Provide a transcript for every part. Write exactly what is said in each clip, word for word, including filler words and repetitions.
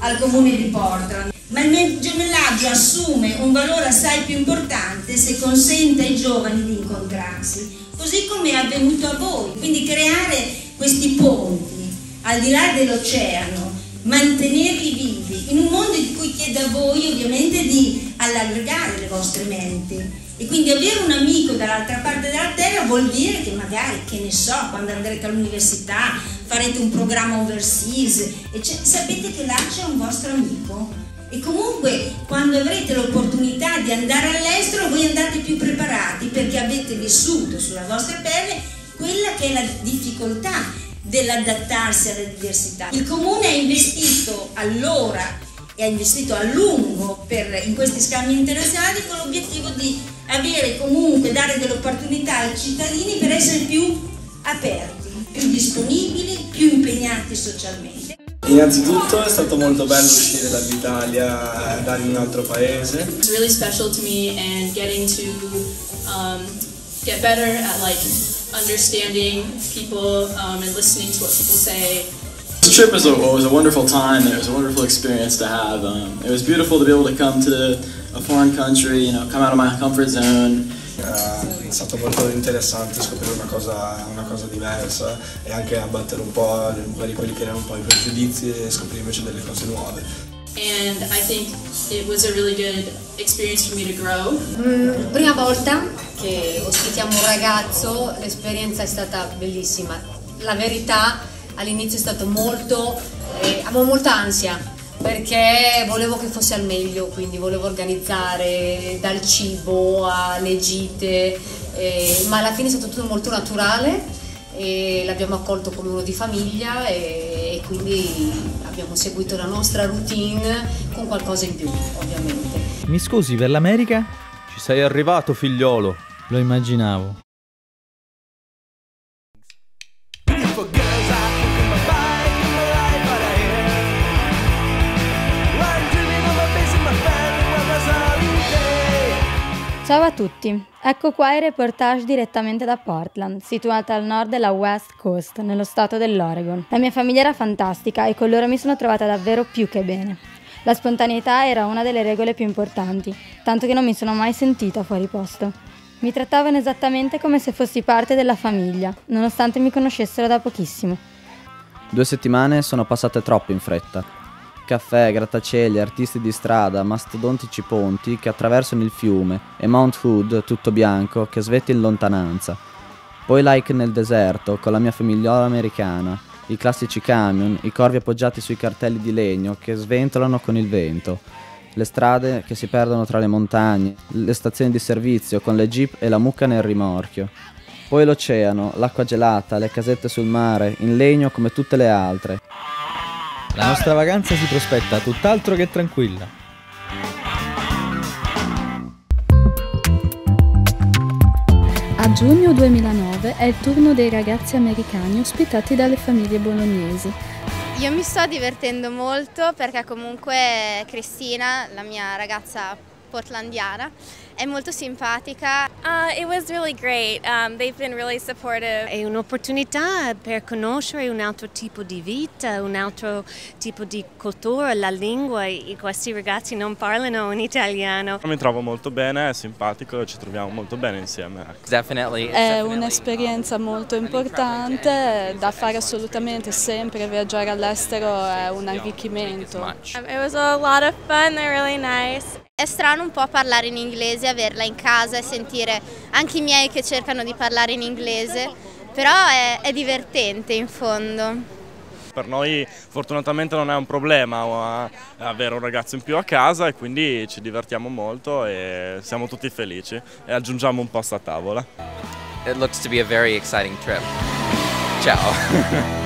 al comune di Portland. Ma il gemellaggio assume un valore assai più importante se consente ai giovani di incontrarsi, così come è avvenuto a voi. Quindi creare questi ponti al di là dell'oceano, mantenerli vivi in un mondo in cui chiedo a voi ovviamente di allargare le vostre menti. E quindi avere un amico dall'altra parte della terra vuol dire che magari, che ne so, quando andrete all'università farete un programma overseas e sapete che là c'è un vostro amico. E comunque quando avrete l'opportunità di andare all'estero voi andate più preparati, perché avete vissuto sulla vostra pelle quella che è la difficoltà dell'adattarsi alla diversità. Il comune ha investito allora e ha investito a lungo per, in questi scambi internazionali, con l'obiettivo di avere comunque, dare delle opportunità ai cittadini per essere più aperti, più disponibili, più impegnati socialmente. Innanzitutto è stato molto bello uscire dall'Italia, andare in un altro paese. It's really special to me and getting to um, get better at like understanding people um, and listening to what people say. This trip was a, was a wonderful time. It was a wonderful experience to have. Um, it was beautiful to be able to come to a foreign country, you know, come out of my comfort zone. È stato molto interessante scoprire una cosa, una cosa diversa, e anche abbattere un po' di quelli che erano un po' i pregiudizi e scoprire invece delle cose nuove. And I think it was a really good experience for me to grow. Mm, prima volta che ospitiamo un ragazzo, l'esperienza è stata bellissima. La verità, all'inizio è stato molto, eh, avevo molta ansia, perché volevo che fosse al meglio, quindi volevo organizzare dal cibo alle gite, eh, ma alla fine è stato tutto molto naturale e l'abbiamo accolto come uno di famiglia e, e quindi abbiamo seguito la nostra routine con qualcosa in più, ovviamente. Mi scusi per l'America? Ci sei arrivato, figliolo, lo immaginavo. Ciao a tutti, ecco qua il reportage direttamente da Portland, situata al nord della West Coast, nello stato dell'Oregon. La mia famiglia era fantastica e con loro mi sono trovata davvero più che bene. La spontaneità era una delle regole più importanti, tanto che non mi sono mai sentita fuori posto. Mi trattavano esattamente come se fossi parte della famiglia, nonostante mi conoscessero da pochissimo. Due settimane sono passate troppo in fretta. Caffè, grattacieli, artisti di strada, mastodontici ponti che attraversano il fiume e Mount Hood, tutto bianco, che svetta in lontananza. Poi like nel deserto, con la mia famigliola americana, i classici camion, i corvi appoggiati sui cartelli di legno che sventolano con il vento, le strade che si perdono tra le montagne, le stazioni di servizio con le jeep e la mucca nel rimorchio. Poi l'oceano, l'acqua gelata, le casette sul mare, in legno come tutte le altre. La nostra vacanza si prospetta tutt'altro che tranquilla. A giugno duemilanove è il turno dei ragazzi americani ospitati dalle famiglie bolognesi. Io mi sto divertendo molto perché comunque Cristina, la mia ragazza portlandiana, è molto simpatica. Uh, it was really great. Um, they've been really supportive. È un'opportunità per conoscere un altro tipo di vita, un altro tipo di cultura, la lingua. I, questi ragazzi non parlano un italiano. Mi trovo molto bene, è simpatico, ci troviamo molto bene insieme. Definitely, è un'esperienza molto importante da fare assolutamente sempre. Viaggiare all'estero è un arricchimento. It was a lot of fun. They're really nice. È strano un po' parlare in inglese, averla in casa e sentire anche i miei che cercano di parlare in inglese, però è, è divertente in fondo. Per noi fortunatamente non è un problema avere un ragazzo in più a casa e quindi ci divertiamo molto e siamo tutti felici e aggiungiamo un posto a tavola. It looks to be a very exciting trip. Ciao!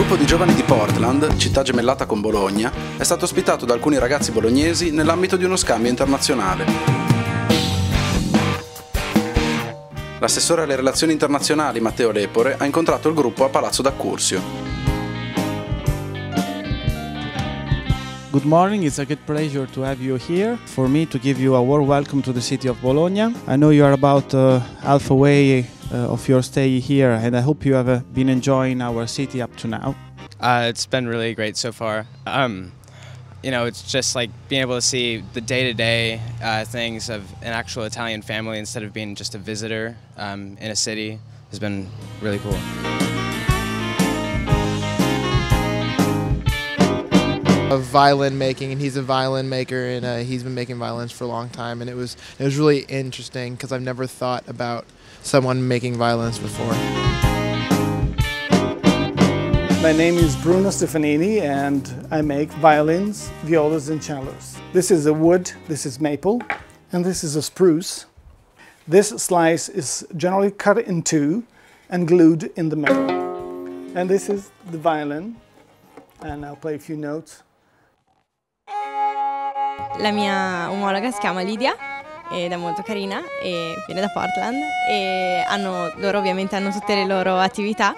Un gruppo di giovani di Portland, città gemellata con Bologna, è stato ospitato da alcuni ragazzi bolognesi nell'ambito di uno scambio internazionale. L'assessore alle relazioni internazionali Matteo Lepore ha incontrato il gruppo a Palazzo d'Accursio. Good morning, it's a great pleasure to have you here. For me to give you a warm welcome to the city of Bologna. I know you are about uh, halfway uh, of your stay here and I hope you have uh, been enjoying our city up to now. Uh, it's been really great so far. Um, you know, it's just like being able to see the day-to-day uh, things of an actual Italian family instead of being just a visitor um, in a city has been really cool. Of violin making, and he's a violin maker, and uh, he's been making violins for a long time, and it was it was really interesting because I've never thought about someone making violins before. My name is Bruno Stefanini, and I make violins, violas, and cellos. This is a wood, this is maple, and this is a spruce. This slice is generally cut in two and glued in the middle. And this is the violin, and I'll play a few notes. La mia omologa si chiama Lidia ed è molto carina e viene da Portland e hanno, loro ovviamente hanno tutte le loro attività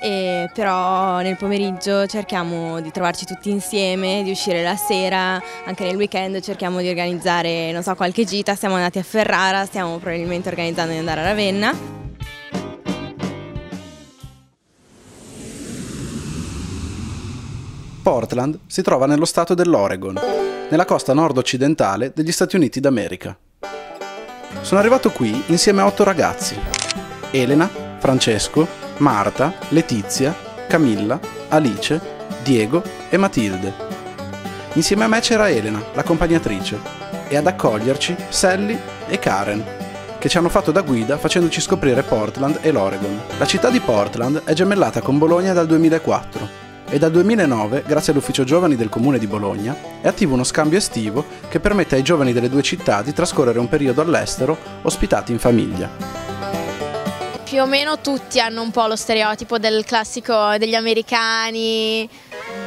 e però nel pomeriggio cerchiamo di trovarci tutti insieme, di uscire la sera, anche nel weekend cerchiamo di organizzare non so, qualche gita, siamo andati a Ferrara, stiamo probabilmente organizzando di andare a Ravenna. Portland si trova nello stato dell'Oregon, nella costa nord-occidentale degli Stati Uniti d'America. Sono arrivato qui insieme a otto ragazzi: Elena, Francesco, Marta, Letizia, Camilla, Alice, Diego e Matilde. Insieme a me c'era Elena, l'accompagnatrice, e ad accoglierci Sally e Karen, che ci hanno fatto da guida facendoci scoprire Portland e l'Oregon. La città di Portland è gemellata con Bologna dal duemilaquattro. E dal duemilanove, grazie all'Ufficio Giovani del Comune di Bologna, è attivo uno scambio estivo che permette ai giovani delle due città di trascorrere un periodo all'estero ospitati in famiglia. Più o meno tutti hanno un po' lo stereotipo del classico degli americani,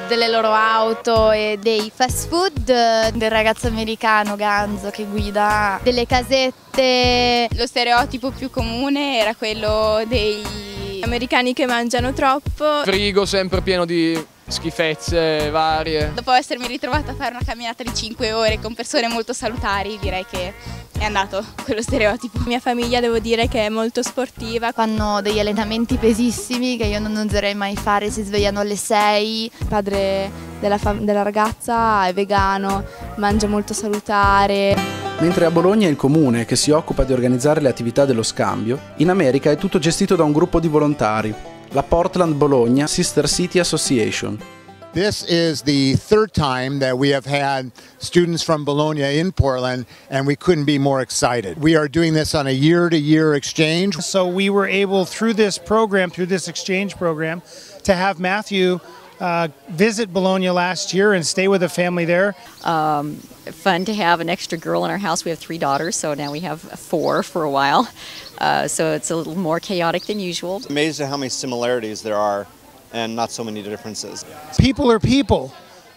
delle loro auto e dei fast food, del ragazzo americano ganzo che guida, delle casette. Lo stereotipo più comune era quello dei americani che mangiano troppo. Frigo sempre pieno di schifezze varie. Dopo essermi ritrovata a fare una camminata di cinque ore con persone molto salutari, direi che è andato quello stereotipo. Mia famiglia devo dire che è molto sportiva. Fanno degli allenamenti pesissimi che io non oserei mai fare, si svegliano alle sei. Il padre della, della ragazza è vegano, mangia molto salutare. Mentre a Bologna è il comune che si occupa di organizzare le attività dello scambio, in America è tutto gestito da un gruppo di volontari, la Portland Bologna Sister City Association. This is the third time that we have had students from Bologna in Portland and we couldn't be more excited. We are doing this on a year-to-year exchange. So we were able through this program, through this exchange program, to have Matthew Uh, visit Bologna last year and stay with the family there. Um, fun to have an extra girl in our house. We have three daughters, so now we have four for a while. Uh, so it's a little more chaotic than usual. Amazed at how many similarities there are and not so many differences. People are people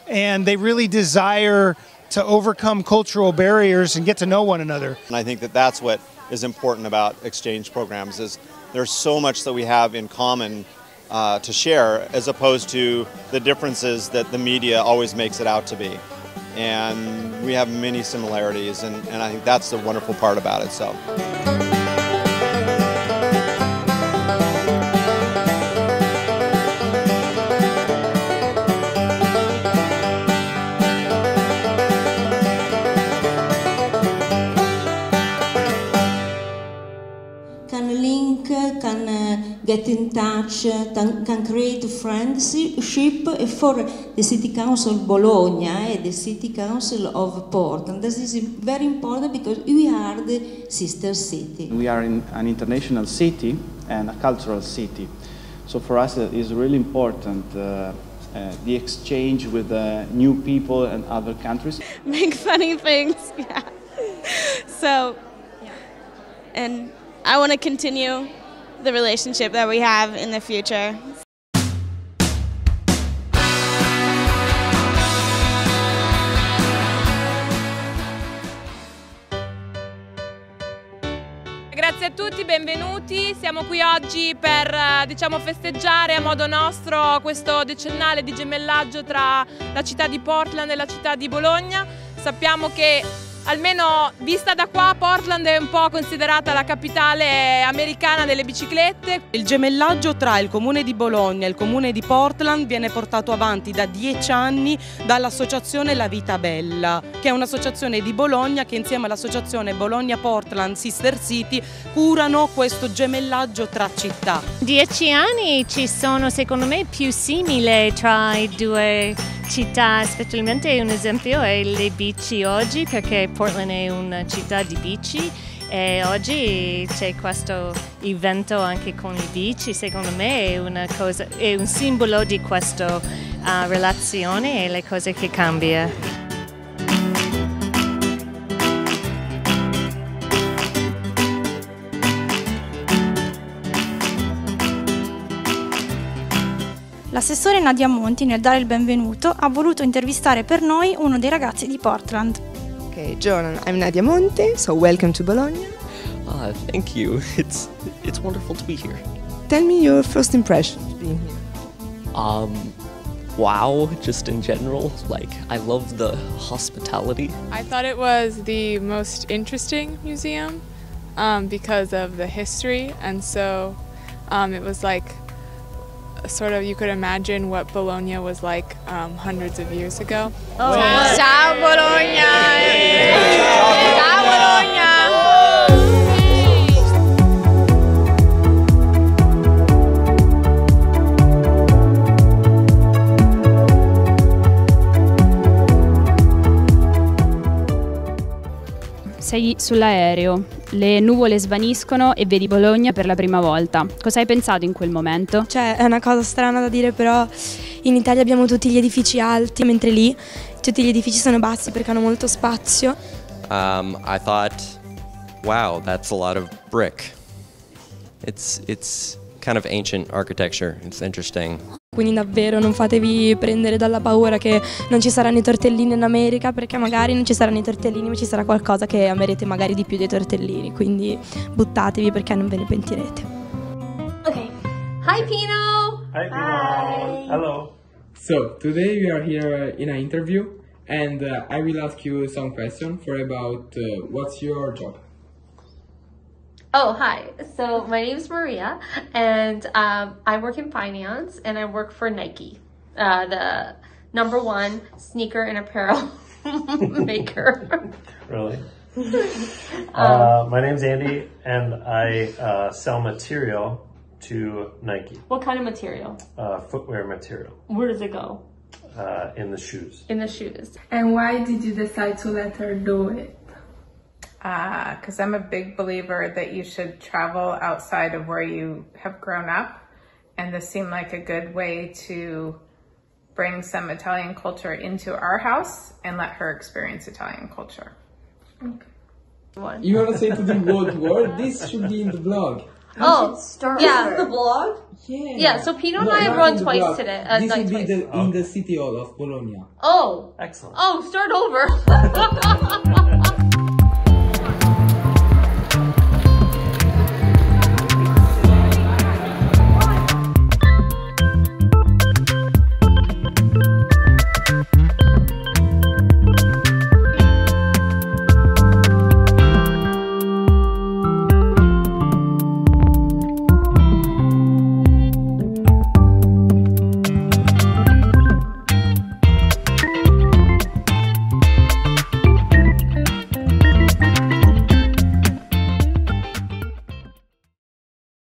and they really desire to overcome cultural barriers and get to know one another. And I think that that's what is important about exchange programs is there's so much that we have in common Uh, to share as opposed to the differences that the media always makes it out to be. And we have many similarities and, and I think that's the wonderful part about it. So. Get in touch, can create friendship for the City Council of Bologna and the City Council of Portland. This is very important because we are the sister city. We are in an international city and a cultural city. So for us it is really important uh, uh, the exchange with uh, new people and other countries. Make funny things, yeah. So, yeah. And I want to continue the relationship that we have in the future. Grazie a tutti. tutti, benvenuti. Siamo qui oggi per diciamo, festeggiare a modo nostro questo decennale di gemellaggio tra la città di Portland e la città di Bologna. Sappiamo che, almeno vista da qua, Portland è un po' considerata la capitale americana delle biciclette. Il gemellaggio tra il Comune di Bologna e il Comune di Portland viene portato avanti da dieci anni dall'associazione La Vita Bella, che è un'associazione di Bologna che insieme all'associazione Bologna Portland Sister City curano questo gemellaggio tra città. Dieci anni ci sono, secondo me, più simili tra i due città, specialmente un esempio è le bici oggi, perché Portland è una città di bici e oggi c'è questo evento anche con i bici. Secondo me è, una cosa, è un simbolo di questa uh, relazione e le cose che cambiano. L'assessore Nadia Monti, nel dare il benvenuto, ha voluto intervistare per noi uno dei ragazzi di Portland. Okay, Jordan, I'm Nadia Monti, so welcome to Bologna. Ah, thank you. It's it's wonderful to be here. Tell me your first impression of being here. Um, wow, just in general, like I love the hospitality. I thought it was the most interesting museum um, because of the history, and so um, it was like sort of you could imagine what Bologna was like um, hundreds of years ago. Oh. Ciao. Ciao Bologna! Ciao Bologna! Sei sull'aereo, le nuvole svaniscono e vedi Bologna per la prima volta. Cosa hai pensato in quel momento? Cioè, è una cosa strana da dire, però in Italia abbiamo tutti gli edifici alti, mentre lì tutti gli edifici sono bassi perché hanno molto spazio. Um, I thought, wow, that's a lot of brick. It's, it's kind of ancient architecture, it's interesting. Quindi davvero non fatevi prendere dalla paura che non ci saranno i tortellini in America, perché magari non ci saranno i tortellini ma ci sarà qualcosa che amerete magari di più dei tortellini, quindi buttatevi perché non ve ne pentirete. Ok, hi Pino! Hi Pino! Hi. Hello! So, today we are here in an interview and uh, I will ask you some questions for about uh, what's your job. Oh, hi. So my name is Maria and um, I work in finance and I work for Nike, uh, the number one sneaker and apparel maker. Really? um, uh, my name's Andy and I uh, sell material to Nike. What kind of material? Uh, footwear material. Where does it go? Uh, in the shoes. In the shoes. And why did you decide to let her do it? Because uh, I'm a big believer that you should travel outside of where you have grown up, and this seemed like a good way to bring some Italian culture into our house and let her experience Italian culture. Okay. You want to say to the world world? This should be in the vlog. How oh, start yeah, the vlog. Yeah. Yeah. So Pino no, and I run twice blog. today. Uh, this would be the, oh. in the city hall of Bologna. Oh, excellent. Oh, start over.